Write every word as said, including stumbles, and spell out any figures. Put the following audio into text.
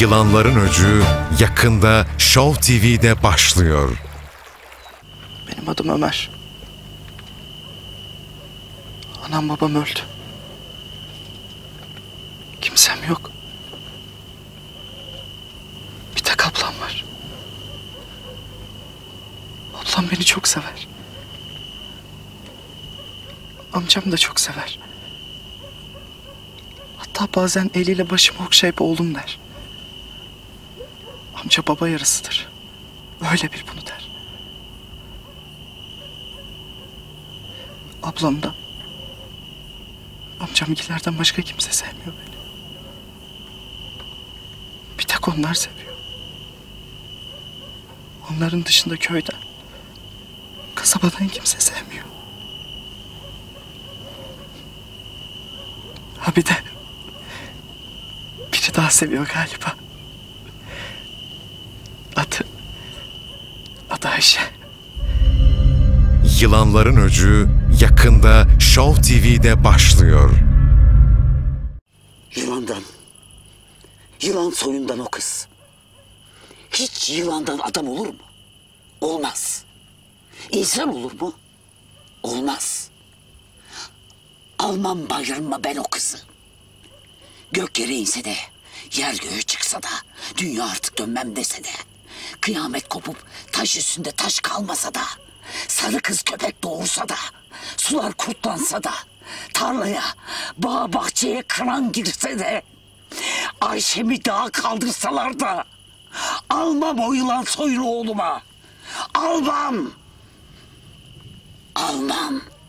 Yılanların Öcü yakında Show T V'de başlıyor. Benim adım Ömer. Anam babam öldü. Kimsem yok. Bir tek ablam var. Ablam beni çok sever. Amcam da çok sever. Hatta bazen eliyle başımı okşayıp oğlum der. Amca baba yarısıdır. Öyle bir bunu der. Ablam da amcamgilerden başka kimse sevmiyor beni. Bir tek onlar seviyor. Onların dışında köyden, kasabadan kimse sevmiyor. Ha bir de biri daha seviyor galiba. Adı, adı Ayşe. Yılanların Öcü yakında Show T V'de başlıyor. Yılandan, yılan soyundan o kız. Hiç yılandan adam olur mu? Olmaz. İnsan olur mu? Olmaz. Almam bayrama ben o kızı. Gök yere inse de, yer göğe çıksa da, dünya artık dönmem dese de, kıyamet kopup taş üstünde taş kalmasa da, sarı kız köpek doğursa da, sular kurtlansa da, tarlaya, bağ bahçeye kıran girse de, Ayşem'i dağa kaldırsalar da, almam o yılan soylu oğluma. Almam. Almam.